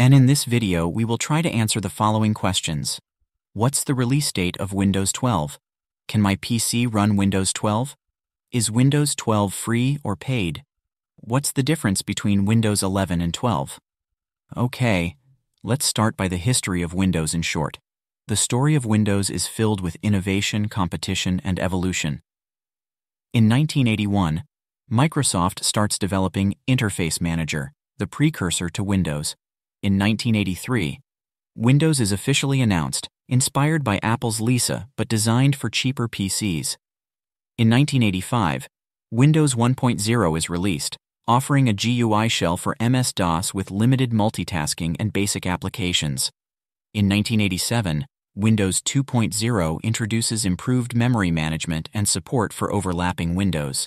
And in this video, we will try to answer the following questions. What's the release date of Windows 12? Can my PC run Windows 12? Is Windows 12 free or paid? What's the difference between Windows 11 and 12? Okay, let's start by the history of Windows in short. The story of Windows is filled with innovation, competition, and evolution. In 1981, Microsoft starts developing Interface Manager, the precursor to Windows. In 1983, Windows is officially announced, inspired by Apple's Lisa but designed for cheaper PCs. In 1985, Windows 1.0 is released, offering a GUI shell for MS-DOS with limited multitasking and basic applications. In 1987, Windows 2.0 introduces improved memory management and support for overlapping windows.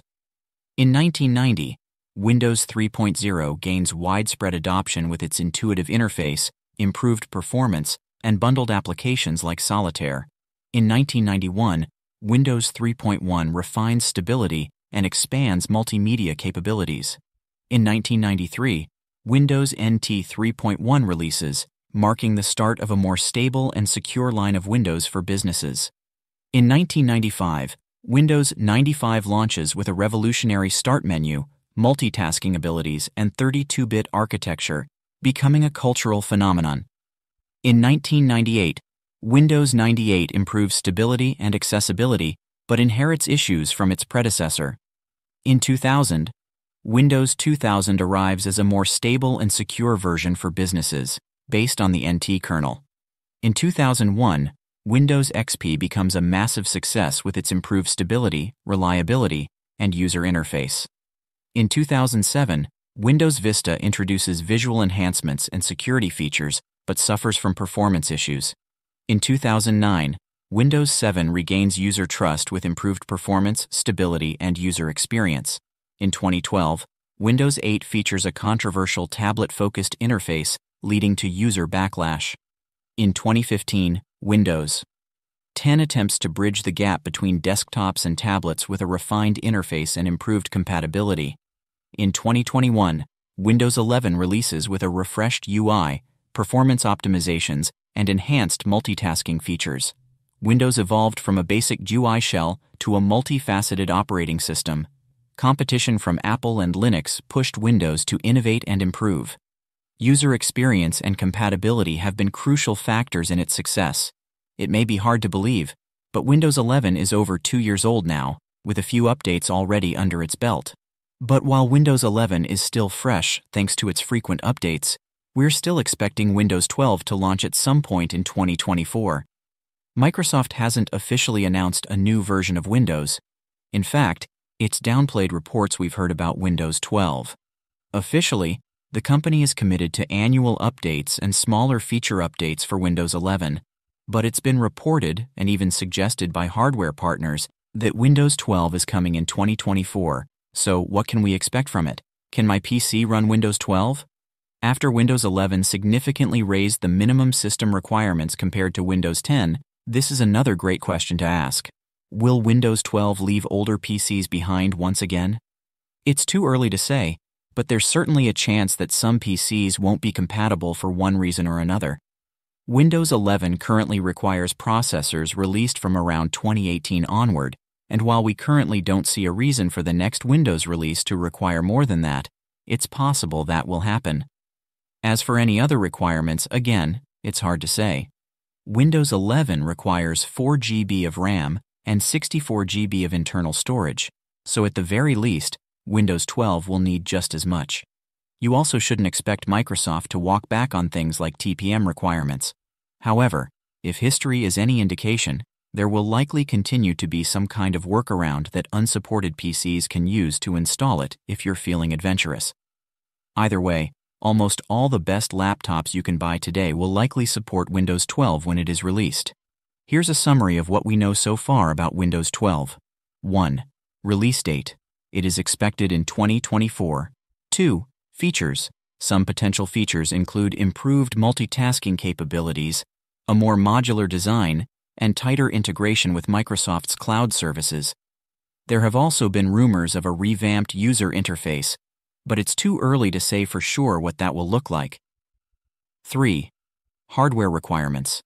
In 1990, Windows 3.0 gains widespread adoption with its intuitive interface, improved performance, and bundled applications like Solitaire. In 1991, Windows 3.1 refines stability and expands multimedia capabilities. In 1993, Windows NT 3.1 releases, marking the start of a more stable and secure line of Windows for businesses. In 1995, Windows 95 launches with a revolutionary start menu, multitasking abilities, and 32-bit architecture, becoming a cultural phenomenon. In 1998, Windows 98 improves stability and accessibility, but inherits issues from its predecessor. In 2000, Windows 2000 arrives as a more stable and secure version for businesses, based on the NT kernel. In 2001, Windows XP becomes a massive success with its improved stability, reliability, and user interface. In 2007, Windows Vista introduces visual enhancements and security features, but suffers from performance issues. In 2009, Windows 7 regains user trust with improved performance, stability, and user experience. In 2012, Windows 8 features a controversial tablet-focused interface, leading to user backlash. In 2015, Windows 10 attempts to bridge the gap between desktops and tablets with a refined interface and improved compatibility. In 2021, Windows 11 releases with a refreshed UI, performance optimizations, and enhanced multitasking features. Windows evolved from a basic GUI shell to a multifaceted operating system. Competition from Apple and Linux pushed Windows to innovate and improve. User experience and compatibility have been crucial factors in its success. It may be hard to believe, but Windows 11 is over 2 years old now, with a few updates already under its belt. But while Windows 11 is still fresh thanks to its frequent updates, we're still expecting Windows 12 to launch at some point in 2024. Microsoft hasn't officially announced a new version of Windows. In fact, it's downplayed reports we've heard about Windows 12. Officially, the company is committed to annual updates and smaller feature updates for Windows 11, but it's been reported and even suggested by hardware partners that Windows 12 is coming in 2024, so what can we expect from it? Can my PC run Windows 12? After Windows 11 significantly raised the minimum system requirements compared to Windows 10, this is another great question to ask. Will Windows 12 leave older PCs behind once again? It's too early to say, but there's certainly a chance that some PCs won't be compatible for one reason or another. Windows 11 currently requires processors released from around 2018 onward, and while we currently don't see a reason for the next Windows release to require more than that, it's possible that will happen. As for any other requirements, again, it's hard to say. Windows 11 requires 4 GB of RAM and 64 GB of internal storage, so at the very least, Windows 12 will need just as much. You also shouldn't expect Microsoft to walk back on things like TPM requirements. However, if history is any indication, there will likely continue to be some kind of workaround that unsupported PCs can use to install it if you're feeling adventurous. Either way, almost all the best laptops you can buy today will likely support Windows 12 when it is released. Here's a summary of what we know so far about Windows 12. 1. Release date. It is expected in 2024. 2. Features. Some potential features include improved multitasking capabilities, a more modular design, and tighter integration with Microsoft's cloud services. There have also been rumors of a revamped user interface, but it's too early to say for sure what that will look like. 3. Hardware requirements.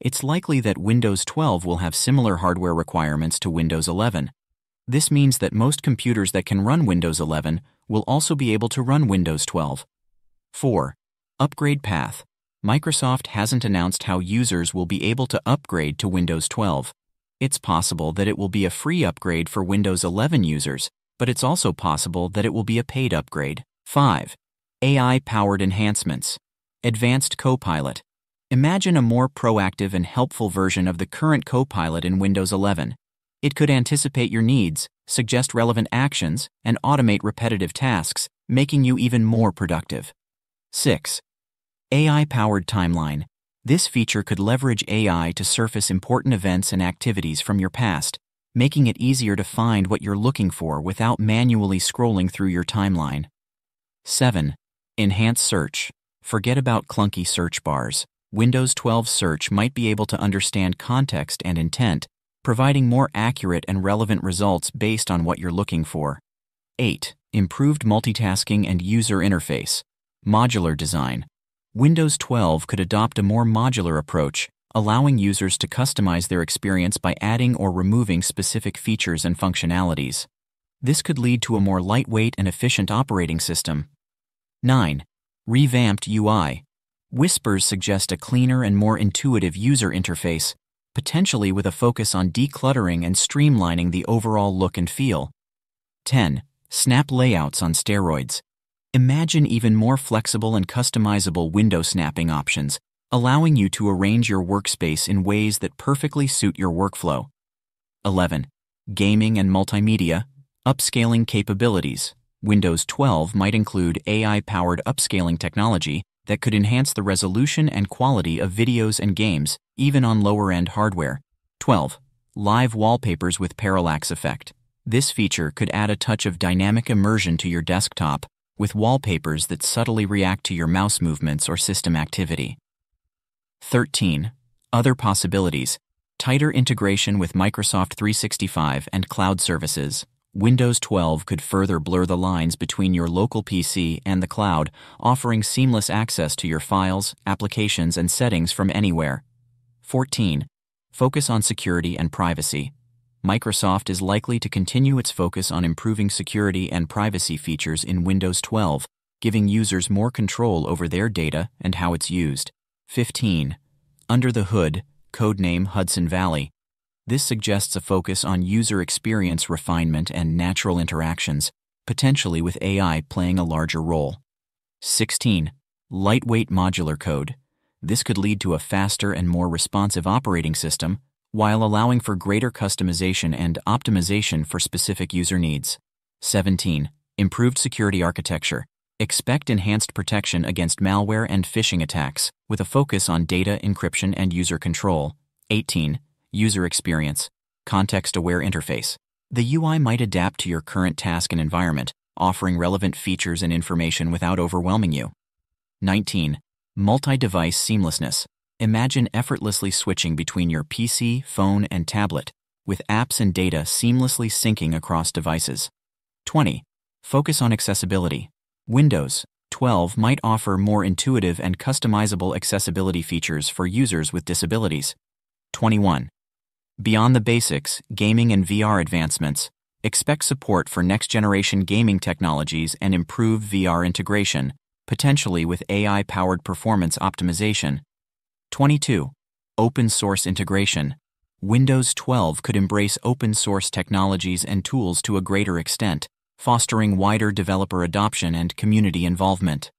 It's likely that Windows 12 will have similar hardware requirements to Windows 11. This means that most computers that can run Windows 11 will also be able to run Windows 12. 4. Upgrade path. Microsoft hasn't announced how users will be able to upgrade to Windows 12. It's possible that it will be a free upgrade for Windows 11 users, but it's also possible that it will be a paid upgrade. 5. AI-powered enhancements. Advanced Copilot. Imagine a more proactive and helpful version of the current Copilot in Windows 11. It could anticipate your needs, suggest relevant actions, and automate repetitive tasks, making you even more productive. 6. AI-powered timeline. This feature could leverage AI to surface important events and activities from your past, making it easier to find what you're looking for without manually scrolling through your timeline. 7. Enhanced search. Forget about clunky search bars. Windows 12 search might be able to understand context and intent, providing more accurate and relevant results based on what you're looking for. 8. Improved multitasking and user interface. Modular design. Windows 12 could adopt a more modular approach, allowing users to customize their experience by adding or removing specific features and functionalities. This could lead to a more lightweight and efficient operating system. 9. Revamped UI. Whispers suggest a cleaner and more intuitive user interface, potentially with a focus on decluttering and streamlining the overall look and feel. 10. Snap layouts on steroids. Imagine even more flexible and customizable window snapping options, allowing you to arrange your workspace in ways that perfectly suit your workflow. 11. Gaming and multimedia. Upscaling capabilities. Windows 12 might include AI-powered upscaling technology that could enhance the resolution and quality of videos and games, even on lower-end hardware. 12. Live wallpapers with parallax effect. This feature could add a touch of dynamic immersion to your desktop, with wallpapers that subtly react to your mouse movements or system activity. 13. Other possibilities. Tighter integration with Microsoft 365 and cloud services. Windows 12 could further blur the lines between your local PC and the cloud, offering seamless access to your files, applications, and settings from anywhere. 14. Focus on security and privacy. Microsoft is likely to continue its focus on improving security and privacy features in Windows 12, giving users more control over their data and how it's used. 15. Under the hood, codename Hudson Valley. This suggests a focus on user experience refinement and natural interactions, potentially with AI playing a larger role. 16. Lightweight modular code. This could lead to a faster and more responsive operating system, while allowing for greater customization and optimization for specific user needs. 17. Improved security architecture. Expect enhanced protection against malware and phishing attacks, with a focus on data encryption and user control. 18. User experience. Context-aware interface. The UI might adapt to your current task and environment, offering relevant features and information without overwhelming you. 19. Multi-device seamlessness. Imagine effortlessly switching between your PC, phone, and tablet, with apps and data seamlessly syncing across devices. 20. Focus on accessibility. Windows 12 might offer more intuitive and customizable accessibility features for users with disabilities. 21. Beyond the basics, gaming and VR advancements. Expect support for next-generation gaming technologies and improved VR integration, potentially with AI-powered performance optimization. 22. Open-source integration. Windows 12 could embrace open-source technologies and tools to a greater extent, fostering wider developer adoption and community involvement.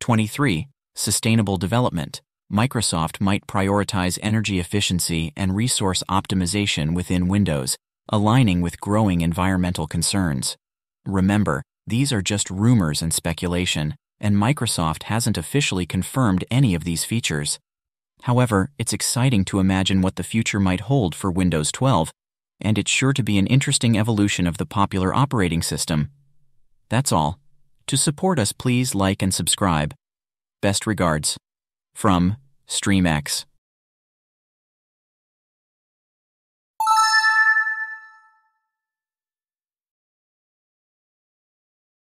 23. Sustainable development. Microsoft might prioritize energy efficiency and resource optimization within Windows, aligning with growing environmental concerns. Remember, these are just rumors and speculation, and Microsoft hasn't officially confirmed any of these features. However, it's exciting to imagine what the future might hold for Windows 12, and it's sure to be an interesting evolution of the popular operating system. That's all. To support us, please like and subscribe. Best regards. From StreamX.